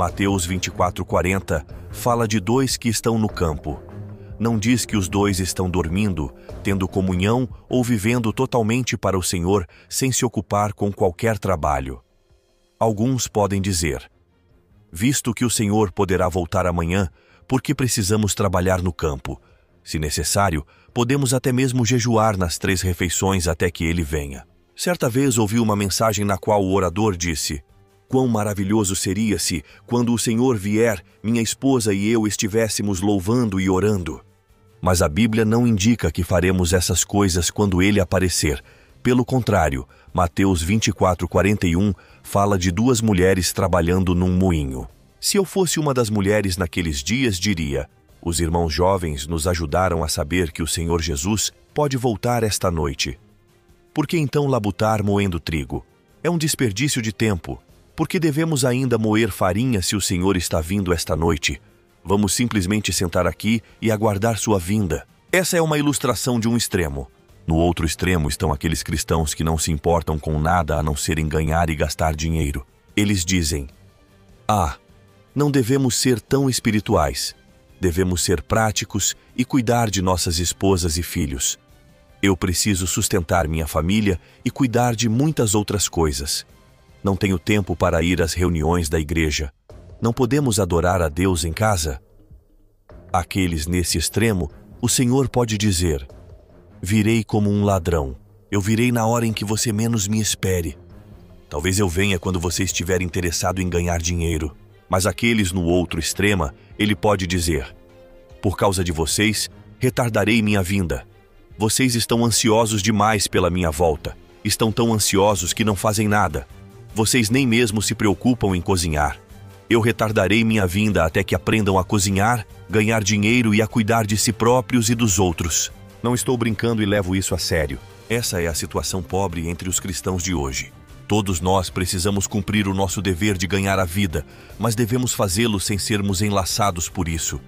Mateus 24:40 fala de dois que estão no campo. Não diz que os dois estão dormindo, tendo comunhão ou vivendo totalmente para o Senhor sem se ocupar com qualquer trabalho. Alguns podem dizer, visto que o Senhor poderá voltar amanhã, por que precisamos trabalhar no campo? Se necessário, podemos até mesmo jejuar nas 3 refeições até que ele venha. Certa vez ouvi uma mensagem na qual o orador disse, quão maravilhoso seria se, quando o Senhor vier, minha esposa e eu estivéssemos louvando e orando. Mas a Bíblia não indica que faremos essas coisas quando ele aparecer. Pelo contrário, Mateus 24:41 fala de 2 mulheres trabalhando num moinho. Se eu fosse uma das mulheres naqueles dias, diria, os irmãos jovens nos ajudaram a saber que o Senhor Jesus pode voltar esta noite. Por que então labutar moendo trigo? É um desperdício de tempo. Por que devemos ainda moer farinha se o Senhor está vindo esta noite? Vamos simplesmente sentar aqui e aguardar sua vinda. Essa é uma ilustração de um extremo. No outro extremo estão aqueles cristãos que não se importam com nada a não serem ganhar e gastar dinheiro. Eles dizem, não devemos ser tão espirituais. Devemos ser práticos e cuidar de nossas esposas e filhos. Eu preciso sustentar minha família e cuidar de muitas outras coisas. Não tenho tempo para ir às reuniões da igreja. Não podemos adorar a Deus em casa? Aqueles nesse extremo, o Senhor pode dizer, virei como um ladrão. Eu virei na hora em que você menos me espere. Talvez eu venha quando você estiver interessado em ganhar dinheiro. Mas aqueles no outro extremo, ele pode dizer, por causa de vocês, retardarei minha vinda. Vocês estão ansiosos demais pela minha volta. Estão tão ansiosos que não fazem nada. Vocês nem mesmo se preocupam em cozinhar. Eu retardarei minha vinda até que aprendam a cozinhar, ganhar dinheiro e a cuidar de si próprios e dos outros. Não estou brincando e levo isso a sério. Essa é a situação pobre entre os cristãos de hoje. Todos nós precisamos cumprir o nosso dever de ganhar a vida, mas devemos fazê-lo sem sermos enlaçados por isso.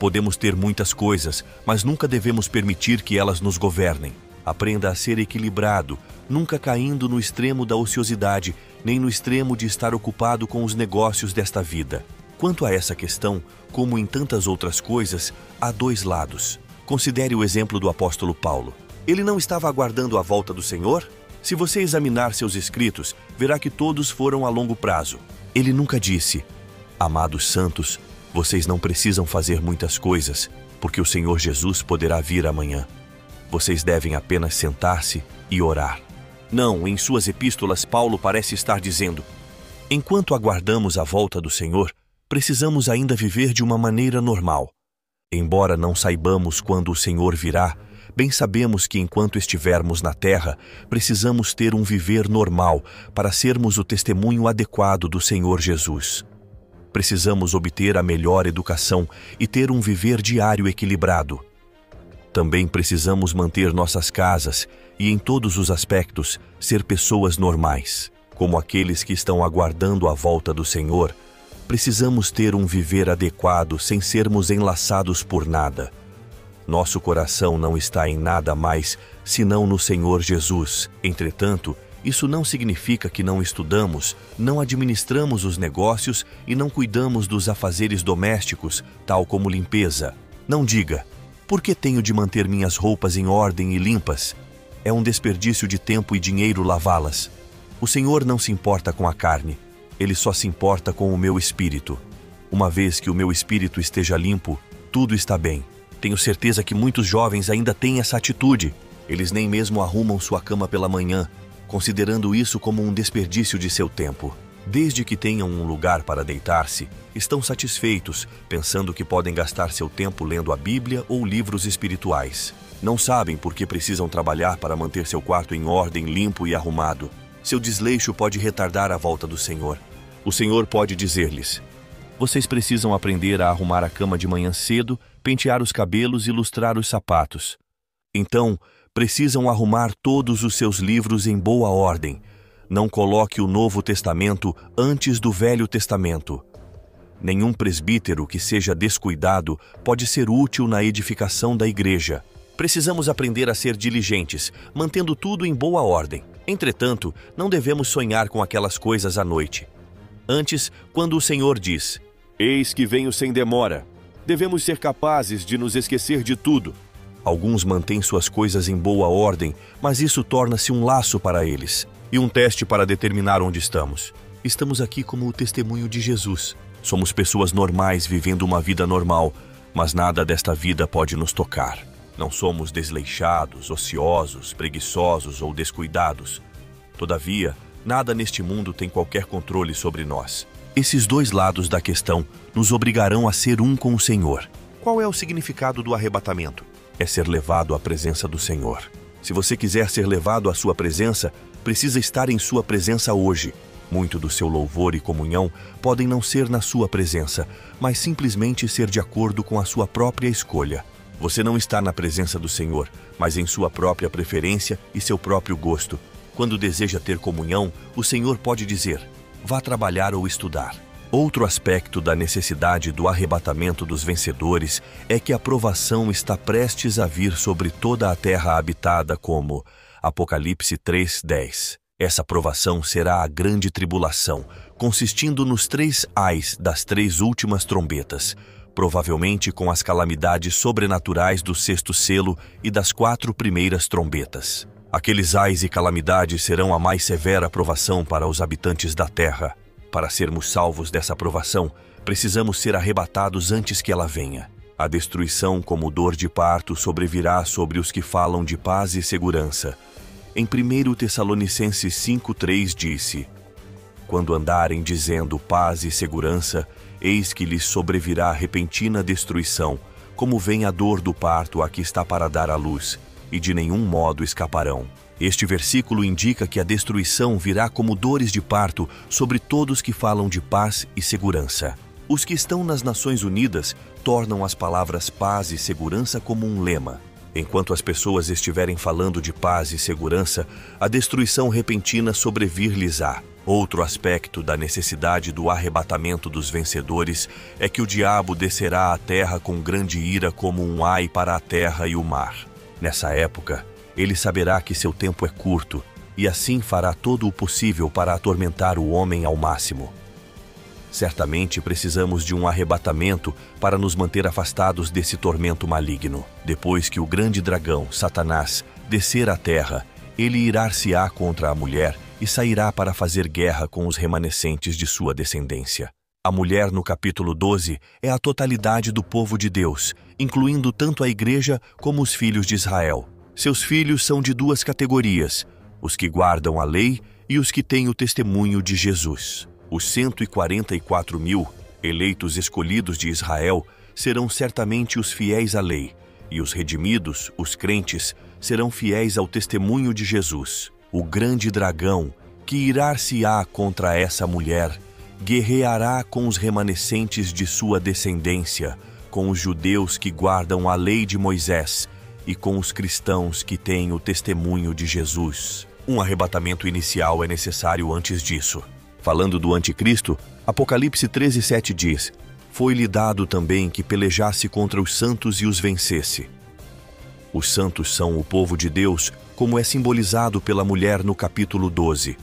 Podemos ter muitas coisas, mas nunca devemos permitir que elas nos governem. Aprenda a ser equilibrado, nunca caindo no extremo da ociosidade, nem no extremo de estar ocupado com os negócios desta vida. Quanto a essa questão, como em tantas outras coisas, há 2 lados. Considere o exemplo do apóstolo Paulo. Ele não estava aguardando a volta do Senhor? Se você examinar seus escritos, verá que todos foram a longo prazo. Ele nunca disse, amados santos, vocês não precisam fazer muitas coisas, porque o Senhor Jesus poderá vir amanhã. Vocês devem apenas sentar-se e orar. Não, em suas epístolas, Paulo parece estar dizendo, enquanto aguardamos a volta do Senhor, precisamos ainda viver de uma maneira normal. Embora não saibamos quando o Senhor virá, bem sabemos que enquanto estivermos na terra, precisamos ter um viver normal para sermos o testemunho adequado do Senhor Jesus. Precisamos obter a melhor educação e ter um viver diário equilibrado. Também precisamos manter nossas casas e, em todos os aspectos, ser pessoas normais. Como aqueles que estão aguardando a volta do Senhor, precisamos ter um viver adequado sem sermos enlaçados por nada. Nosso coração não está em nada mais, senão no Senhor Jesus. Entretanto, isso não significa que não estudamos, não administramos os negócios e não cuidamos dos afazeres domésticos, tal como limpeza. Não diga, por que tenho de manter minhas roupas em ordem e limpas? É um desperdício de tempo e dinheiro lavá-las. O Senhor não se importa com a carne. Ele só se importa com o meu espírito. Uma vez que o meu espírito esteja limpo, tudo está bem. Tenho certeza que muitos jovens ainda têm essa atitude. Eles nem mesmo arrumam sua cama pela manhã, considerando isso como um desperdício de seu tempo. Desde que tenham um lugar para deitar-se, estão satisfeitos, pensando que podem gastar seu tempo lendo a Bíblia ou livros espirituais. Não sabem por que precisam trabalhar para manter seu quarto em ordem, limpo e arrumado. Seu desleixo pode retardar a volta do Senhor. O Senhor pode dizer-lhes, vocês precisam aprender a arrumar a cama de manhã cedo, pentear os cabelos e lustrar os sapatos. Então, precisam arrumar todos os seus livros em boa ordem. Não coloque o Novo Testamento antes do Velho Testamento. Nenhum presbítero que seja descuidado pode ser útil na edificação da igreja. Precisamos aprender a ser diligentes, mantendo tudo em boa ordem. Entretanto, não devemos sonhar com aquelas coisas à noite. Antes, quando o Senhor diz, "Eis que venho sem demora", devemos ser capazes de nos esquecer de tudo. Alguns mantêm suas coisas em boa ordem, mas isso torna-se um laço para eles e um teste para determinar onde estamos. Estamos aqui como o testemunho de Jesus. Somos pessoas normais vivendo uma vida normal, mas nada desta vida pode nos tocar. Não somos desleixados, ociosos, preguiçosos ou descuidados. Todavia, nada neste mundo tem qualquer controle sobre nós. Esses dois lados da questão nos obrigarão a ser um com o Senhor. Qual é o significado do arrebatamento? É ser levado à presença do Senhor. Se você quiser ser levado à sua presença, precisa estar em sua presença hoje. Muito do seu louvor e comunhão podem não ser na sua presença, mas simplesmente ser de acordo com a sua própria escolha. Você não está na presença do Senhor, mas em sua própria preferência e seu próprio gosto. Quando deseja ter comunhão, o Senhor pode dizer, "Vá trabalhar ou estudar." Outro aspecto da necessidade do arrebatamento dos vencedores é que a provação está prestes a vir sobre toda a terra habitada, como Apocalipse 3:10. Essa provação será a grande tribulação, consistindo nos 3 ais das 3 últimas trombetas, provavelmente com as calamidades sobrenaturais do 6º selo e das 4 primeiras trombetas. Aqueles ais e calamidades serão a mais severa provação para os habitantes da terra. Para sermos salvos dessa provação, precisamos ser arrebatados antes que ela venha. A destruição como dor de parto sobrevirá sobre os que falam de paz e segurança. Em 1 Tessalonicenses 5:3 disse, "Quando andarem dizendo paz e segurança, eis que lhes sobrevirá repentina destruição, como vem a dor do parto a que está para dar à luz, e de nenhum modo escaparão." Este versículo indica que a destruição virá como dores de parto sobre todos que falam de paz e segurança. Os que estão nas Nações Unidas tornam as palavras paz e segurança como um lema. Enquanto as pessoas estiverem falando de paz e segurança, a destruição repentina sobrevir-lhes-á. Outro aspecto da necessidade do arrebatamento dos vencedores é que o diabo descerá à terra com grande ira como um ai para a terra e o mar. Nessa época, ele saberá que seu tempo é curto e assim fará todo o possível para atormentar o homem ao máximo. Certamente precisamos de um arrebatamento para nos manter afastados desse tormento maligno. Depois que o grande dragão, Satanás, descer à terra, ele irar-se-á contra a mulher e sairá para fazer guerra com os remanescentes de sua descendência. A mulher, no capítulo 12, é a totalidade do povo de Deus, incluindo tanto a igreja como os filhos de Israel. Seus filhos são de 2 categorias, os que guardam a lei e os que têm o testemunho de Jesus. Os 144.000 eleitos escolhidos de Israel serão certamente os fiéis à lei, e os redimidos, os crentes, serão fiéis ao testemunho de Jesus. O grande dragão, que irar-se-á contra essa mulher, guerreará com os remanescentes de sua descendência, com os judeus que guardam a lei de Moisés, e com os cristãos que têm o testemunho de Jesus. Um arrebatamento inicial é necessário antes disso. Falando do anticristo, Apocalipse 13:7 diz, "Foi-lhe dado também que pelejasse contra os santos e os vencesse." Os santos são o povo de Deus, como é simbolizado pela mulher no capítulo 12.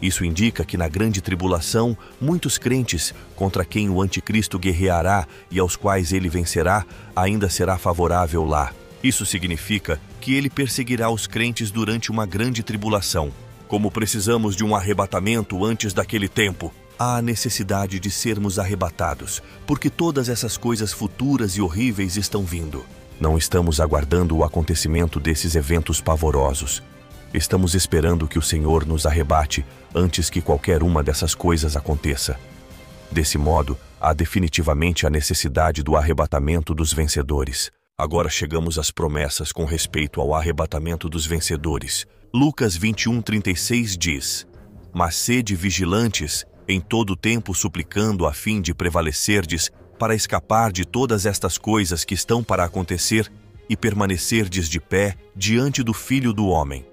Isso indica que na grande tribulação, muitos crentes, contra quem o anticristo guerreará e aos quais ele vencerá, ainda será favorável lá. Isso significa que ele perseguirá os crentes durante uma grande tribulação. Como precisamos de um arrebatamento antes daquele tempo, há a necessidade de sermos arrebatados, porque todas essas coisas futuras e horríveis estão vindo. Não estamos aguardando o acontecimento desses eventos pavorosos. Estamos esperando que o Senhor nos arrebate antes que qualquer uma dessas coisas aconteça. Desse modo, há definitivamente a necessidade do arrebatamento dos vencedores. Agora chegamos às promessas com respeito ao arrebatamento dos vencedores. Lucas 21:36 diz, "Mas sede vigilantes, em todo tempo suplicando a fim de prevalecerdes para escapar de todas estas coisas que estão para acontecer e permanecerdes de pé diante do Filho do Homem."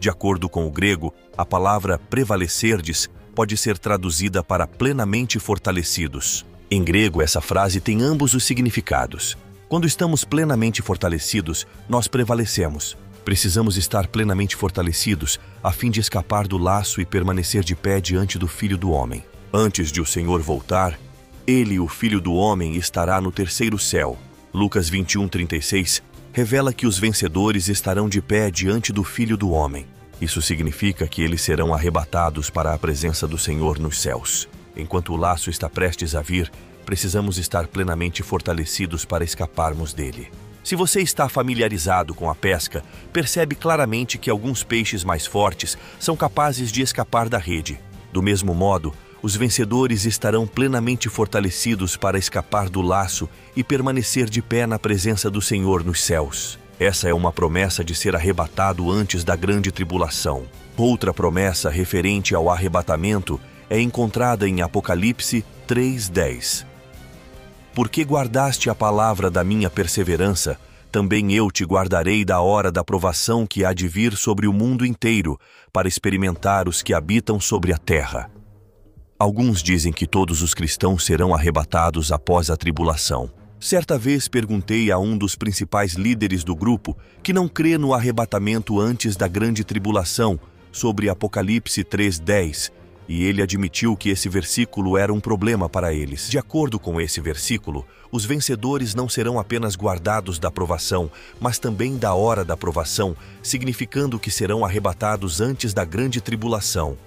De acordo com o grego, a palavra prevalecerdes pode ser traduzida para plenamente fortalecidos. Em grego, essa frase tem ambos os significados. Quando estamos plenamente fortalecidos, nós prevalecemos. Precisamos estar plenamente fortalecidos a fim de escapar do laço e permanecer de pé diante do Filho do Homem. Antes de o Senhor voltar, ele, o Filho do Homem, estará no terceiro céu. Lucas 21:36 revela que os vencedores estarão de pé diante do Filho do Homem. Isso significa que eles serão arrebatados para a presença do Senhor nos céus. Enquanto o laço está prestes a vir, precisamos estar plenamente fortalecidos para escaparmos dele. Se você está familiarizado com a pesca, percebe claramente que alguns peixes mais fortes são capazes de escapar da rede. Do mesmo modo, os vencedores estarão plenamente fortalecidos para escapar do laço e permanecer de pé na presença do Senhor nos céus. Essa é uma promessa de ser arrebatado antes da grande tribulação. Outra promessa referente ao arrebatamento é encontrada em Apocalipse 3:10. Porque guardaste a palavra da minha perseverança, também eu te guardarei da hora da provação que há de vir sobre o mundo inteiro, para experimentar os que habitam sobre a terra. Alguns dizem que todos os cristãos serão arrebatados após a tribulação. Certa vez perguntei a um dos principais líderes do grupo, que não crê no arrebatamento antes da grande tribulação, sobre Apocalipse 3:10, e ele admitiu que esse versículo era um problema para eles. De acordo com esse versículo, os vencedores não serão apenas guardados da provação, mas também da hora da provação, significando que serão arrebatados antes da grande tribulação.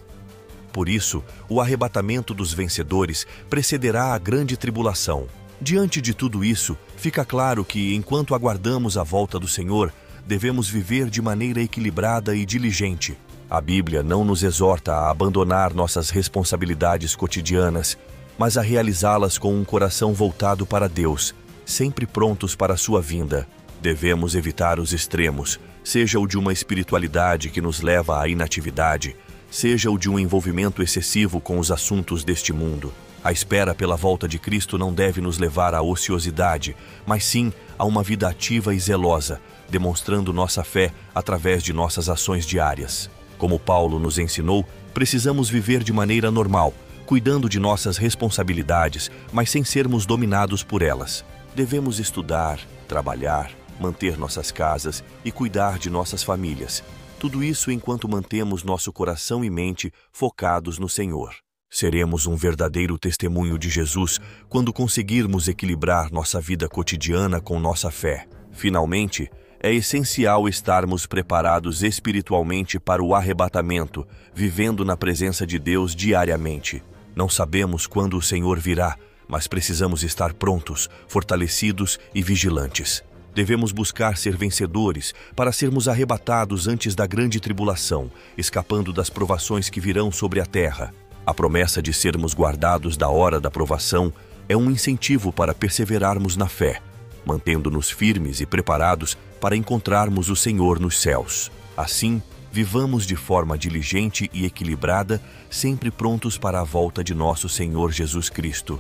Por isso, o arrebatamento dos vencedores precederá a grande tribulação. Diante de tudo isso, fica claro que, enquanto aguardamos a volta do Senhor, devemos viver de maneira equilibrada e diligente. A Bíblia não nos exorta a abandonar nossas responsabilidades cotidianas, mas a realizá-las com um coração voltado para Deus, sempre prontos para a sua vinda. Devemos evitar os extremos, seja o de uma espiritualidade que nos leva à inatividade, seja o de um envolvimento excessivo com os assuntos deste mundo. A espera pela volta de Cristo não deve nos levar à ociosidade, mas sim a uma vida ativa e zelosa, demonstrando nossa fé através de nossas ações diárias. Como Paulo nos ensinou, precisamos viver de maneira normal, cuidando de nossas responsabilidades, mas sem sermos dominados por elas. Devemos estudar, trabalhar, manter nossas casas e cuidar de nossas famílias. Tudo isso enquanto mantemos nosso coração e mente focados no Senhor. Seremos um verdadeiro testemunho de Jesus quando conseguirmos equilibrar nossa vida cotidiana com nossa fé. Finalmente, é essencial estarmos preparados espiritualmente para o arrebatamento, vivendo na presença de Deus diariamente. Não sabemos quando o Senhor virá, mas precisamos estar prontos, fortalecidos e vigilantes. Devemos buscar ser vencedores para sermos arrebatados antes da grande tribulação, escapando das provações que virão sobre a terra. A promessa de sermos guardados da hora da provação é um incentivo para perseverarmos na fé, mantendo-nos firmes e preparados para encontrarmos o Senhor nos céus. Assim, vivamos de forma diligente e equilibrada, sempre prontos para a volta de nosso Senhor Jesus Cristo.